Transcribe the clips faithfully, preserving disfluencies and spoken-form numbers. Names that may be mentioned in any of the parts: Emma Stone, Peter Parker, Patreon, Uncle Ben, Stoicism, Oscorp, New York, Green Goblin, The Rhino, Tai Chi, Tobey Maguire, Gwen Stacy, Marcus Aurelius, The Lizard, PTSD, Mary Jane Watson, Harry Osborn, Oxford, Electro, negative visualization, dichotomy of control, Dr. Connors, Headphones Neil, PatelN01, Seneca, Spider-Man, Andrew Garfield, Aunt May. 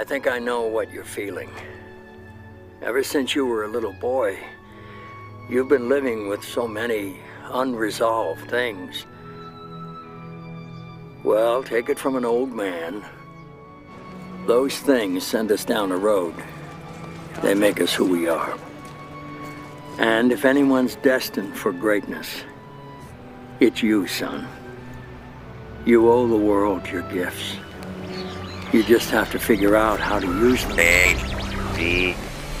I think I know what you're feeling. Ever since you were a little boy, you've been living with so many unresolved things. Well, take it from an old man. Those things send us down a road. They make us who we are. And if anyone's destined for greatness, it's you, son. You owe the world your gifts. You just have to figure out how to use them. A T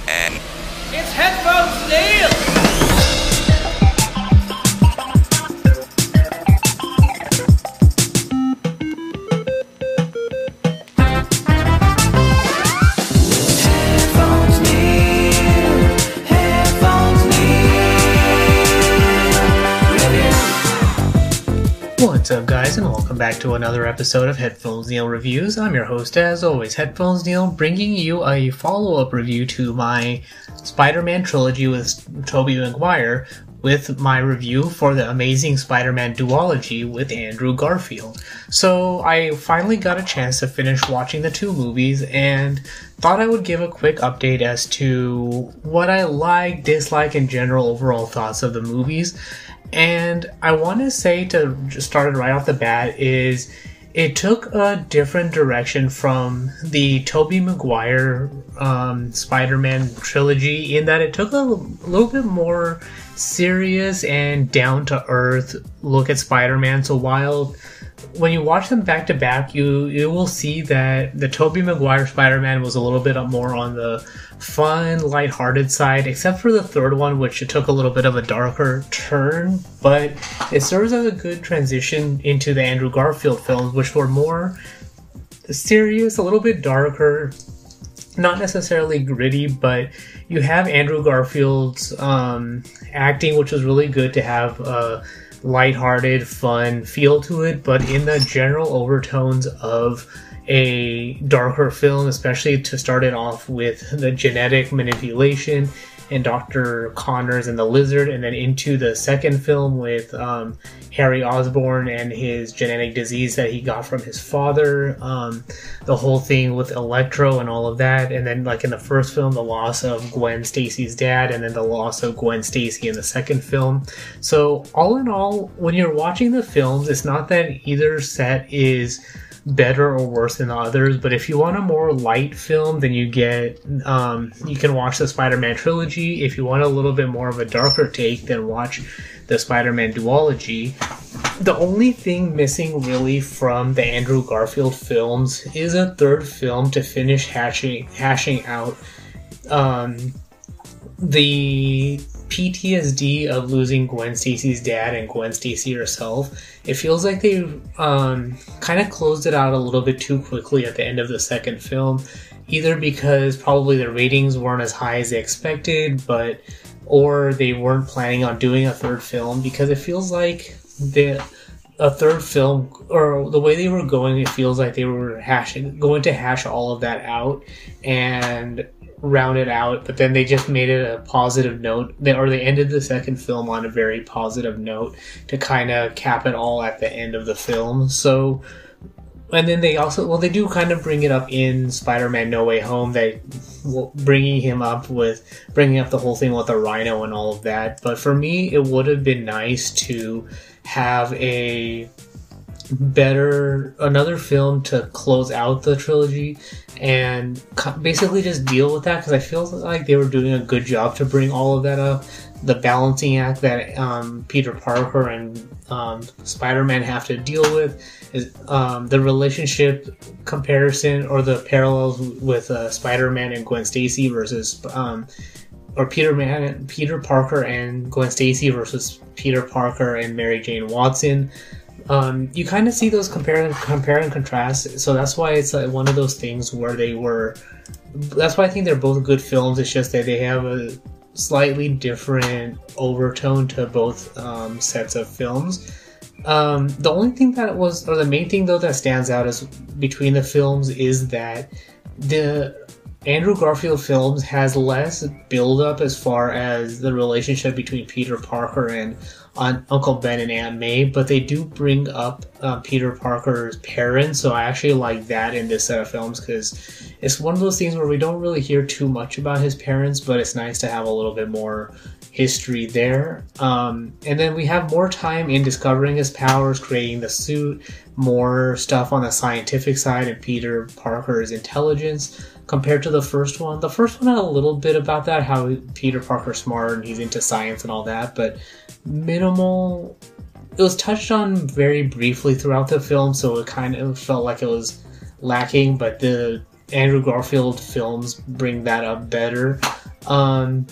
N. It's headphones, Neil! What's up, guys, and welcome back to another episode of Headphones Neil Reviews. I'm your host, as always, Headphones Neil, bringing you a follow-up review to my Spider-Man trilogy with Tobey Maguire, with my review for the Amazing Spider-Man duology with Andrew Garfield. So I finally got a chance to finish watching the two movies and thought I would give a quick update as to what I like, dislike, and general overall thoughts of the movies. And I want to say, to start it right off the bat, is it took a different direction from the Tobey Maguire um, Spider-Man trilogy, in that it took a little bit more serious and down-to-earth look at Spider-Man. So while when you watch them back to back, you you will see that the Tobey Maguire Spider-Man was a little bit more on the fun, lighthearted side, except for the third one, which it took a little bit of a darker turn. But it serves as a good transition into the Andrew Garfield films, which were more serious, a little bit darker, not necessarily gritty, but you have Andrew Garfield's um, acting, which was really good to have a lighthearted, fun feel to it, but in the general overtones of a darker film, especially to start it off with the genetic manipulation and Doctor Connors and the lizard, and then into the second film with um, Harry Osborn and his genetic disease that he got from his father, um, the whole thing with Electro and all of that, and then like in the first film, the loss of Gwen Stacy's dad, and then the loss of Gwen Stacy in the second film. So all in all, when you're watching the films, it's not that either set is better or worse than the others, but if you want a more light film, then you get um you can watch the Spider-Man trilogy. If you want a little bit more of a darker take, then watch the Spider-Man duology. The only thing missing really from the Andrew Garfield films is a third film to finish hashing hashing out um the P T S D of losing Gwen Stacy's dad and Gwen Stacy herself. It feels like they um, kind of closed it out a little bit too quickly at the end of the second film, either because probably the ratings weren't as high as they expected, but or they weren't planning on doing a third film, because it feels like the a third film, or the way they were going, it feels like they were hashing, going to hash all of that out and round it out, but then they just made it a positive note, or they ended the second film on a very positive note to kind of cap it all at the end of the film. So, and then they also, well, they do kind of bring it up in Spider-Man No Way Home, that bringing him up with, bringing up the whole thing with the Rhino and all of that. But for me, it would have been nice to have a better, another film to close out the trilogy and basically just deal with that, because I feel like they were doing a good job to bring all of that up. The balancing act that um, Peter Parker and um, Spider-Man have to deal with, is um, the relationship comparison or the parallels with uh, Spider-Man and Gwen Stacy versus um, or Peter Man, Peter Parker and Gwen Stacy versus Peter Parker and Mary Jane Watson. Um, you kind of see those compare and, compare and contrast, so that's why it's like one of those things where they were, that's why I think they're both good films. It's just that they have a slightly different overtone to both um, sets of films. Um, the only thing that was, or the main thing though that stands out is between the films, is that the Andrew Garfield films has less build up as far as the relationship between Peter Parker and on Uncle Ben and Aunt May, but they do bring up uh, Peter Parker's parents, so I actually like that in this set of films, because it's one of those things where we don't really hear too much about his parents, but it's nice to have a little bit more history there. Um, and then we have more time in discovering his powers, creating the suit, more stuff on the scientific side of Peter Parker's intelligence compared to the first one. The first one had a little bit about that, how Peter Parker's smart and he's into science and all that, but minimal. It was touched on very briefly throughout the film, so it kind of felt like it was lacking, but the Andrew Garfield films bring that up better. Um,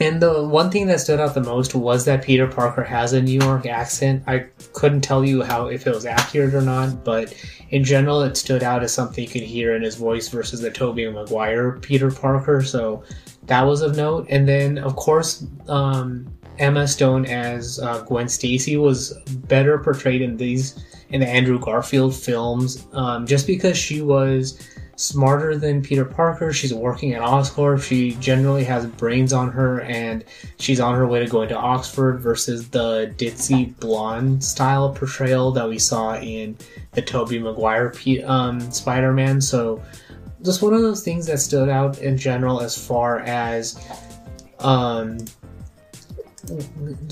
And the one thing that stood out the most was that Peter Parker has a New York accent. I couldn't tell you how if it was accurate or not, but in general it stood out as something you could hear in his voice versus the Tobey Maguire Peter Parker, so that was of note. And then, of course, um, Emma Stone as uh, Gwen Stacy was better portrayed in these in the Andrew Garfield films, um, just because she was smarter than Peter Parker. She's working at Oscorp. She generally has brains on her, and she's on her way to going to Oxford versus the ditzy blonde style portrayal that we saw in the Tobey Maguire um, Spider-Man. So just one of those things that stood out in general as far as um,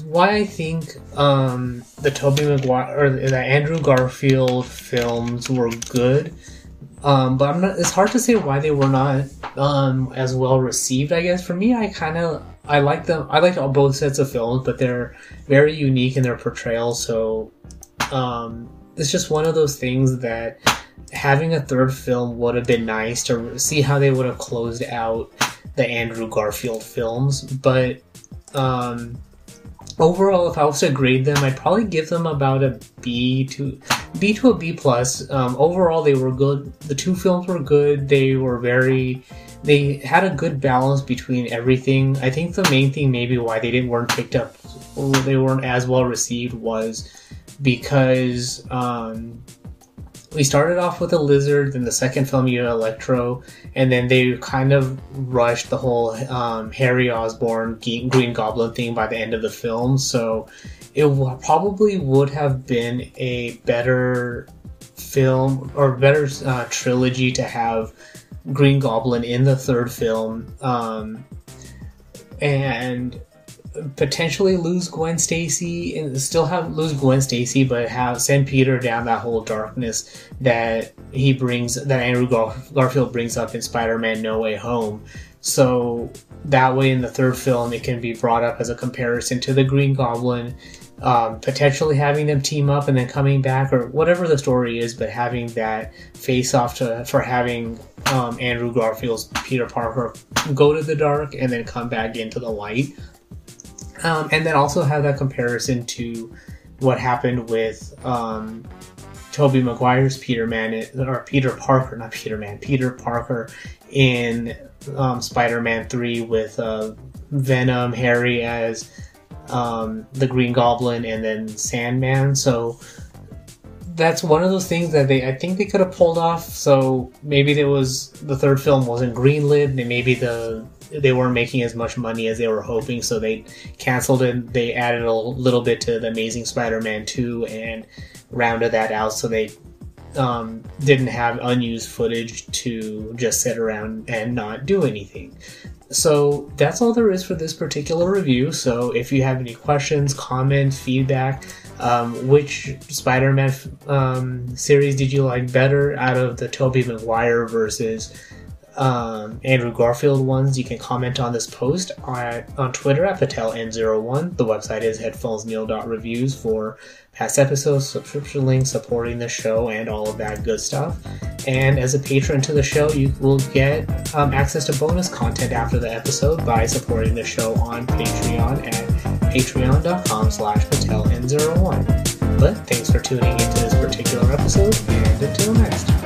why I think um, the Tobey Maguire or the Andrew Garfield films were good. Um, but I'm not, it's hard to say why they were not um, as well received, I guess. For me, I kind of I like them. I like all both sets of films, but they're very unique in their portrayal. So um, it's just one of those things that having a third film would have been nice to see how they would have closed out the Andrew Garfield films. But um, overall, if I was to grade them, I'd probably give them about a B to. B to a B plus. Um, overall, they were good. The two films were good. They were very. They had a good balance between everything. I think the main thing, maybe why they didn't weren't picked up, or they weren't as well received, was because um, we started off with a lizard. Then the second film, you had Electro, and then they kind of rushed the whole um, Harry Osborn Green Goblin thing by the end of the film. So. It probably would have been a better film or better uh, trilogy to have Green Goblin in the third film um, and potentially lose Gwen Stacy and still have lose Gwen Stacy, but have send Peter down that whole darkness that he brings that Andrew Garfield brings up in Spider-Man No Way Home. So that way, in the third film, it can be brought up as a comparison to the Green Goblin. Um, potentially having them team up and then coming back, or whatever the story is, but having that face-off to for having um, Andrew Garfield's Peter Parker go to the dark and then come back into the light, um, and then also have that comparison to what happened with um, Tobey Maguire's Peter Man or Peter Parker, not Peter Man, Peter Parker in um, Spider-Man three with uh, Venom, Harry as. Um, the Green Goblin and then Sandman. So that's one of those things that they I think they could have pulled off. So maybe there was the third film wasn't greenlit, and maybe the they weren't making as much money as they were hoping, so they canceled it. They added a little bit to the Amazing Spider-Man two and rounded that out, so they um, didn't have unused footage to just sit around and not do anything. So that's all there is for this particular review. So if you have any questions, comments, feedback, um, which Spider-Man um, series did you like better out of the Tobey Maguire versus um, Andrew Garfield ones, you can comment on this post at, on Twitter at Patel N zero one. The website is headphones neil dot reviews for past episodes, subscription links, supporting the show, and all of that good stuff. And as a patron to the show, you will get um, access to bonus content after the episode by supporting the show on Patreon at patreon dot com slash Patel N zero one. But thanks for tuning into this particular episode, and until next time.